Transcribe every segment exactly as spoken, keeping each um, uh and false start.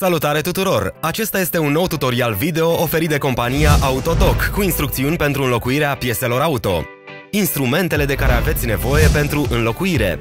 Salutare tuturor! Acesta este un nou tutorial video oferit de compania Autodoc cu instrucțiuni pentru înlocuirea pieselor auto. Instrumentele de care aveți nevoie pentru înlocuire.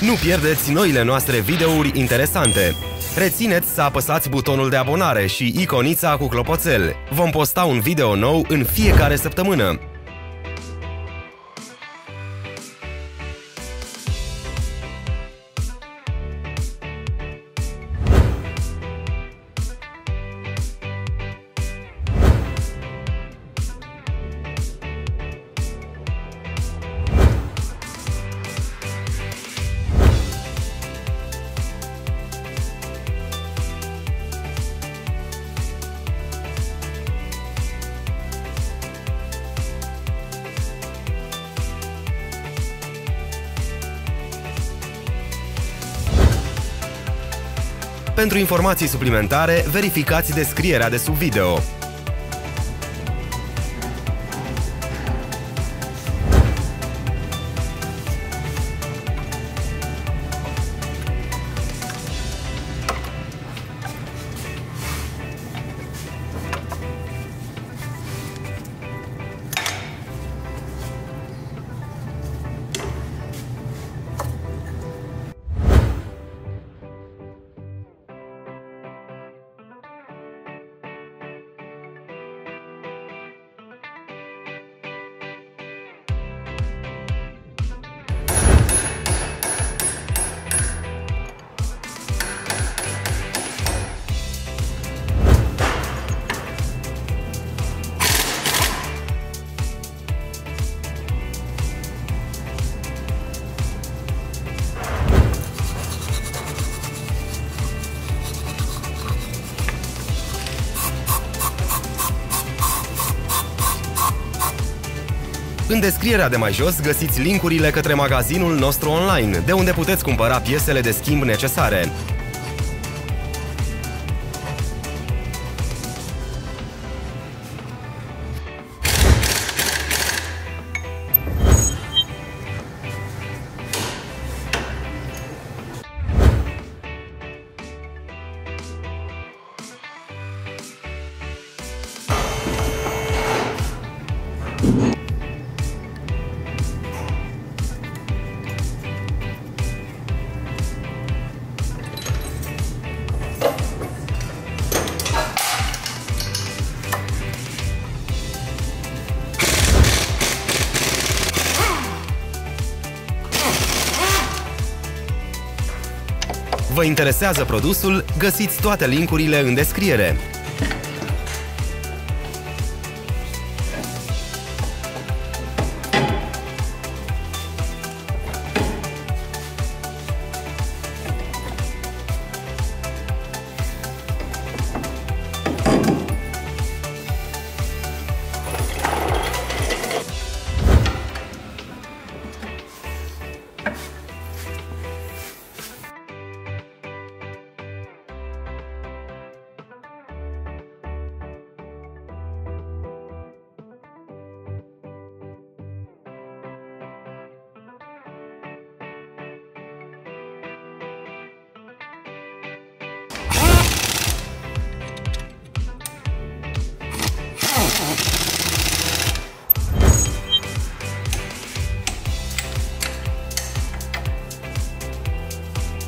Nu pierdeți noile noastre videouri interesante! Rețineți să apăsați butonul de abonare și iconița cu clopoțel. Vom posta un video nou în fiecare săptămână. Pentru informații suplimentare, verificați descrierea de sub video. În descrierea de mai jos găsiți linkurile către magazinul nostru online, de unde puteți cumpăra piesele de schimb necesare. Vă interesează produsul? Găsiți toate linkurile în descriere.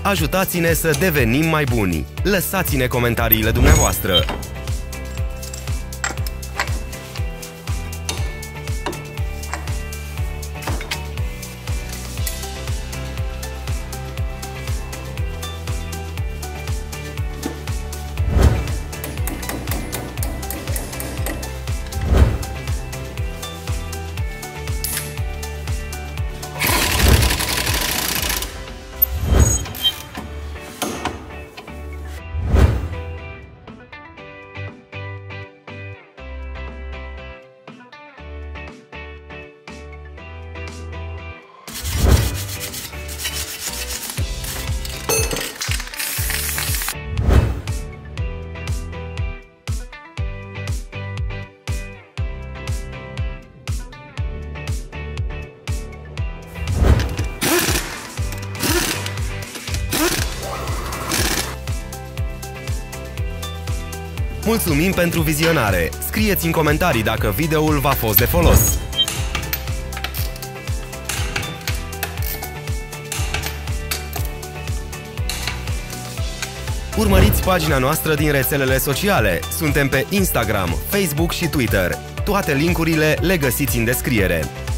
Ajutați-ne să devenim mai buni! Lăsați-ne comentariile dumneavoastră! Mulțumim pentru vizionare! Scrieți în comentarii dacă videoul v-a fost de folos! Urmăriți pagina noastră din rețelele sociale. Suntem pe Instagram, Facebook și Twitter. Toate linkurile le găsiți în descriere.